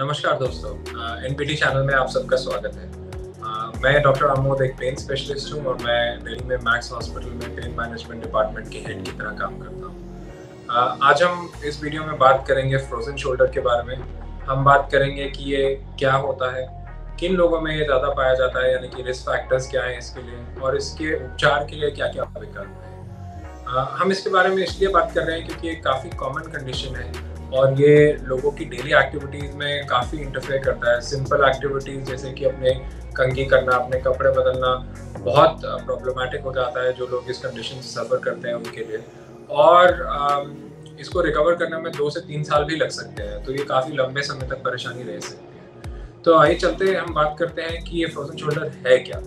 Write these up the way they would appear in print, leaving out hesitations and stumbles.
नमस्कार दोस्तों, NPT channel में आप सबका स्वागत है। मैं डॉक्टर आमोद, एक पेन स्पेशलिस्ट हूँ और मैं दिल्ली में मैक्स हॉस्पिटल में पेन मैनेजमेंट डिपार्टमेंट के हेड की तरह काम करता हूँ। आज हम इस वीडियो में बात करेंगे फ्रोजन शोल्डर के बारे में। हम बात करेंगे कि ये क्या होता है, किन लोगों में ये ज़्यादा पाया जाता है, यानी कि रिस्क फैक्टर्स क्या हैं इसके लिए, और इसके उपचार के लिए क्या क्या विकल्प हैं। हम इसके बारे में इसलिए बात कर रहे हैं क्योंकि ये काफ़ी कॉमन कंडीशन है और ये लोगों की डेली एक्टिविटीज़ में काफ़ी इंटरफेयर करता है। सिंपल एक्टिविटीज़ जैसे कि अपने कंघी करना, अपने कपड़े बदलना बहुत प्रॉब्लमेटिक हो जाता है जो लोग इस कंडीशन से सफ़र करते हैं उनके लिए, और इसको रिकवर करने में 2 से 3 साल भी लग सकते हैं, तो ये काफ़ी लंबे समय तक परेशानी रह सकती है। तो आइए चलते हैं, हम बात करते हैं कि ये फ्रोजन शोल्डर है क्या।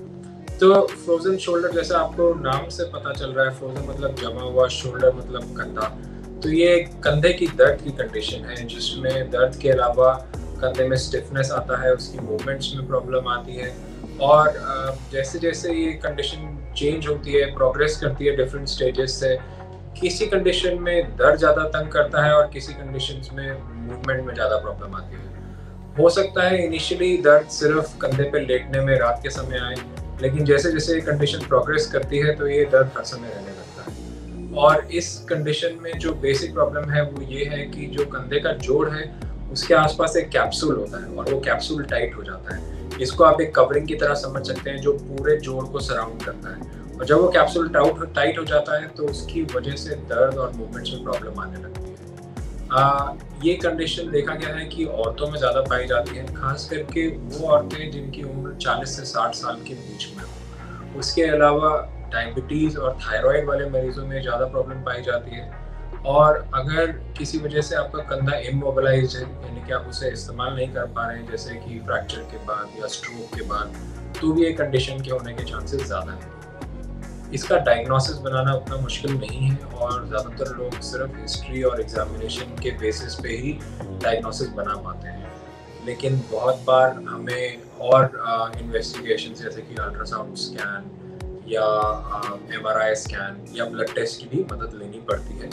तो फ्रोजन शोल्डर, जैसा आपको नाम से पता चल रहा है, फ्रोजन मतलब जमा हुआ, शोल्डर मतलब कंधा, तो ये कंधे की दर्द की कंडीशन है जिसमें दर्द के अलावा कंधे में स्टिफनेस आता है, उसकी मूवमेंट्स में प्रॉब्लम आती है, और जैसे जैसे ये कंडीशन चेंज होती है, प्रोग्रेस करती है डिफरेंट स्टेजेस से, किसी कंडीशन में दर्द ज़्यादा तंग करता है और किसी कंडीशंस में मूवमेंट में ज़्यादा प्रॉब्लम आती है। हो सकता है इनिशियली दर्द सिर्फ कंधे पर लेटने में रात के समय आए, लेकिन जैसे जैसे ये कंडीशन प्रोग्रेस करती है तो ये दर्द हर समय रहने लगता है। और इस कंडीशन में जो बेसिक प्रॉब्लम है वो ये है कि जो कंधे का जोड़ है उसके आसपास एक कैप्सूल होता है और वो कैप्सूल टाइट हो जाता है। इसको आप एक कवरिंग की तरह समझ सकते हैं जो पूरे जोड़ को सराउंड करता है, और जब वो कैप्सूल टाइट हो जाता है तो उसकी वजह से दर्द और मूवमेंट्स में प्रॉब्लम आने लगती है। ये कंडीशन देखा गया है कि औरतों में ज़्यादा पाई जाती है, खास करके वो औरतें जिनकी उम्र 40 से 60 साल के बीच में हो। उसके अलावा डायबिटीज़ और थायरॉयड वाले मरीजों में ज़्यादा प्रॉब्लम पाई जाती है, और अगर किसी वजह से आपका कंधा इमोबिलाइज है, यानी कि आप उसे इस्तेमाल नहीं कर पा रहे हैं, जैसे कि फ्रैक्चर के बाद या स्ट्रोक के बाद, तो भी ये कंडीशन के होने के चांसेस ज़्यादा हैं। इसका डायग्नोसिस बनाना उतना मुश्किल नहीं है और ज़्यादातर लोग सिर्फ हिस्ट्री और एग्जामिनेशन के बेसिस पे ही डायग्नोसिस बना पाते हैं, लेकिन बहुत बार हमें और इन्वेस्टिगेशन जैसे कि अल्ट्रासाउंड स्कैन या MRI स्कैन या ब्लड टेस्ट की भी मदद लेनी पड़ती है।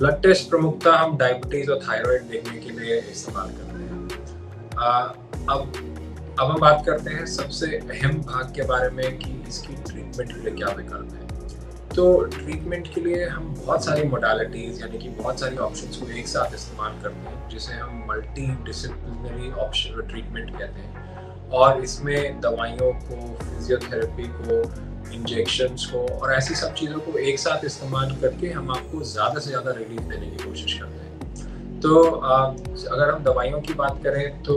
ब्लड टेस्ट प्रमुखता हम डायबिटीज़ और थायराइड देखने के लिए इस्तेमाल करते हैं। अब हम बात करते हैं सबसे अहम भाग के बारे में कि इसकी ट्रीटमेंट के लिए क्या विकल्प है। तो ट्रीटमेंट के लिए हम बहुत सारी मोडालिटीज़ यानी कि बहुत सारी ऑप्शंस को एक साथ इस्तेमाल करते हैं, जिसे हम मल्टी डिसिप्लिनरी ऑप्शन ट्रीटमेंट कहते हैं, और इसमें दवाइयों को, फिजियोथेरेपी को, इंजेक्शंस को और ऐसी सब चीज़ों को एक साथ इस्तेमाल करके हम आपको ज़्यादा से ज़्यादा रिलीफ देने की कोशिश करते हैं। तो अगर हम दवाइयों की बात करें तो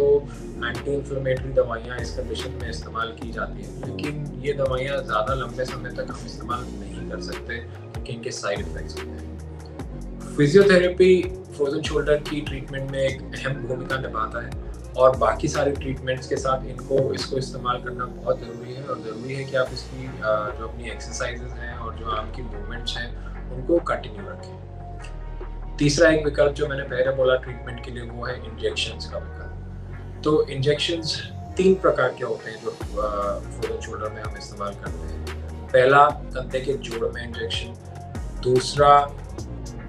एंटी इन्फ्लेमेटरी दवाइयाँ इस कंडीशन में इस्तेमाल की जाती हैं, लेकिन ये दवाइयाँ ज़्यादा लंबे समय तक हम इस्तेमाल नहीं कर सकते क्योंकि इनके साइड इफेक्ट्स होते हैं। फिजियोथेरेपी फ्रोजन शोल्डर की ट्रीटमेंट में एक अहम भूमिका निभाता है, और बाकी सारे ट्रीटमेंट्स के साथ इसको इस्तेमाल करना बहुत ज़रूरी है, और ज़रूरी है कि आप इसकी जो अपनी एक्सरसाइजेस हैं और जो आपकी मूवमेंट्स हैं उनको कंटिन्यू रखें। तीसरा एक विकल्प जो मैंने पहले बोला ट्रीटमेंट के लिए, वो है इंजेक्शंस का विकल्प। तो इंजेक्शंस 3 प्रकार के होते हैं जो फ्रोजन शोल्डर में हम इस्तेमाल करते हैं। पहला कंधे के जोड़ में इंजेक्शन, दूसरा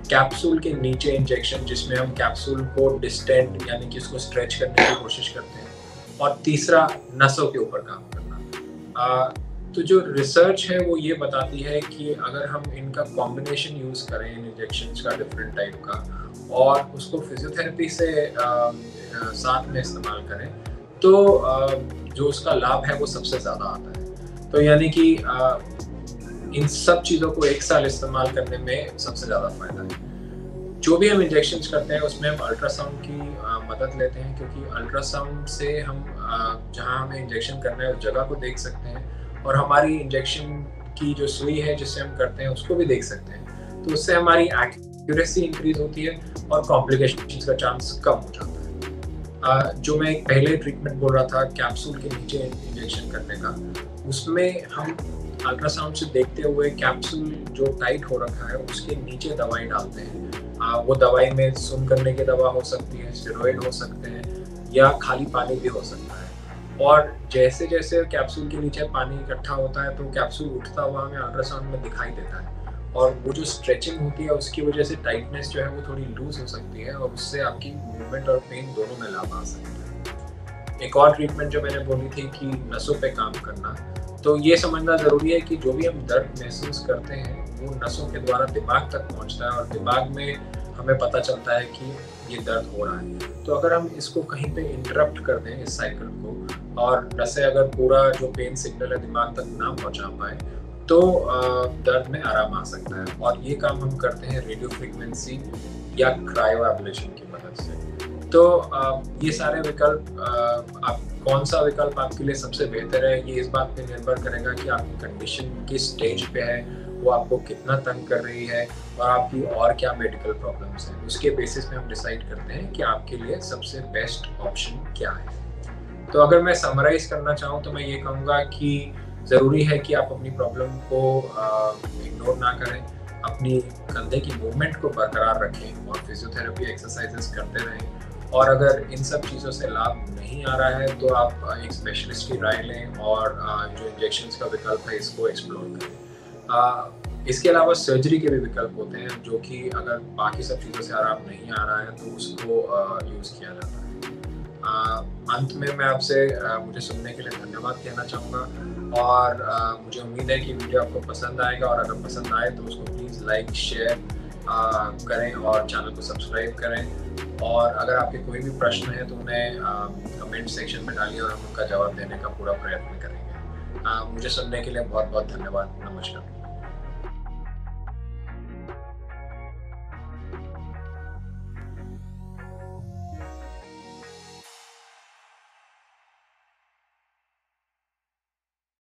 कैप्सूल के नीचे इंजेक्शन जिसमें हम कैप्सूल को डिस्टेंट यानी कि उसको स्ट्रेच करने की कोशिश करते हैं, और तीसरा नसों के ऊपर काम करना। तो जो रिसर्च है वो ये बताती है कि अगर हम इनका कॉम्बिनेशन यूज़ करें, इन इंजेक्शंस का डिफरेंट टाइप का, और उसको फिजियोथेरेपी से साथ में इस्तेमाल करें, तो जो उसका लाभ है वो सबसे ज़्यादा आता है। तो यानी कि इन सब चीज़ों को एक साथ इस्तेमाल करने में सबसे ज़्यादा फ़ायदा है। जो भी हम इंजेक्शंस करते हैं उसमें हम अल्ट्रासाउंड की मदद लेते हैं, क्योंकि अल्ट्रासाउंड से हम जहां हमें इंजेक्शन करना है उस जगह को देख सकते हैं, और हमारी इंजेक्शन की जो सुई है जिससे हम करते हैं उसको भी देख सकते हैं, तो उससे हमारी एक्यूरेसी इंक्रीज होती है और कॉम्प्लिकेशंस का चांस कम हो जाता है। जो मैं पहले ट्रीटमेंट बोल रहा था कैप्सूल के नीचे इंजेक्शन करने का, उसमें हम अल्ट्रासाउंड से देखते हुए कैप्सूल जो टाइट हो रखा है उसके नीचे दवाई डालते हैं। वो दवाई में सुन करने की दवा हो सकती है, स्टेरॉइड हो सकते हैं, या खाली पानी भी हो सकता है, और जैसे जैसे कैप्सूल के नीचे पानी इकट्ठा होता है तो कैप्सूल उठता हुआ हमें अल्ट्रासाउंड में दिखाई देता है, और वो जो स्ट्रेचिंग होती है उसकी वजह से टाइटनेस जो है वो थोड़ी लूज हो सकती है और उससे आपकी मूवमेंट और पेन दोनों में लाभ आ सकता है। एक और ट्रीटमेंट जो मैंने बोली थी कि नसों पे काम करना, तो ये समझना ज़रूरी है कि जो भी हम दर्द महसूस करते हैं वो नसों के द्वारा दिमाग तक पहुँचता है और दिमाग में हमें पता चलता है कि ये दर्द हो रहा है। तो अगर हम इसको कहीं पे इंटरप्ट कर दें इस साइकिल को और नसें अगर पूरा जो पेन सिग्नल है दिमाग तक ना पहुँचा पाए तो दर्द में आराम आ सकता है। और ये काम हम करते हैं रेडियो फ्रीक्वेंसी या क्रायो एब्लेशन की मदद से। तो ये सारे विकल्प, आप कौन सा विकल्प आपके लिए सबसे बेहतर है ये इस बात पे निर्भर करेगा कि आपकी कंडीशन किस स्टेज पे है, वो आपको कितना तंग कर रही है और आपकी और क्या मेडिकल प्रॉब्लम्स हैं। उसके बेसिस पे हम डिसाइड करते हैं कि आपके लिए सबसे बेस्ट ऑप्शन क्या है। तो अगर मैं समराइज करना चाहूँ तो मैं ये कहूँगा कि ज़रूरी है कि आप अपनी प्रॉब्लम को इग्नोर ना करें, अपनी कंधे की मूवमेंट को बरकरार रखें और फिजियोथेरेपी एक्सरसाइजेस करते रहें। और अगर इन सब चीज़ों से लाभ नहीं आ रहा है तो आप एक स्पेशलिस्ट की राय लें और जो इंजेक्शंस का विकल्प है इसको एक्सप्लोर करें। इसके अलावा सर्जरी के भी विकल्प होते हैं जो कि अगर बाकी सब चीज़ों से आराम नहीं आ रहा है तो उसको यूज़ किया जाता है। अंत में मैं आपसे मुझे सुनने के लिए धन्यवाद कहना चाहूँगा और मुझे उम्मीद है कि वीडियो आपको पसंद आएगा और अगर पसंद आए तो उसको प्लीज़ लाइक शेयर करें और चैनल को सब्सक्राइब करें। और अगर आपके कोई भी प्रश्न है तो उन्हें कमेंट सेक्शन में डालिए और हम उनका जवाब देने का पूरा प्रयत्न करेंगे। मुझे सुनने के लिए बहुत बहुत धन्यवाद। नमस्कार।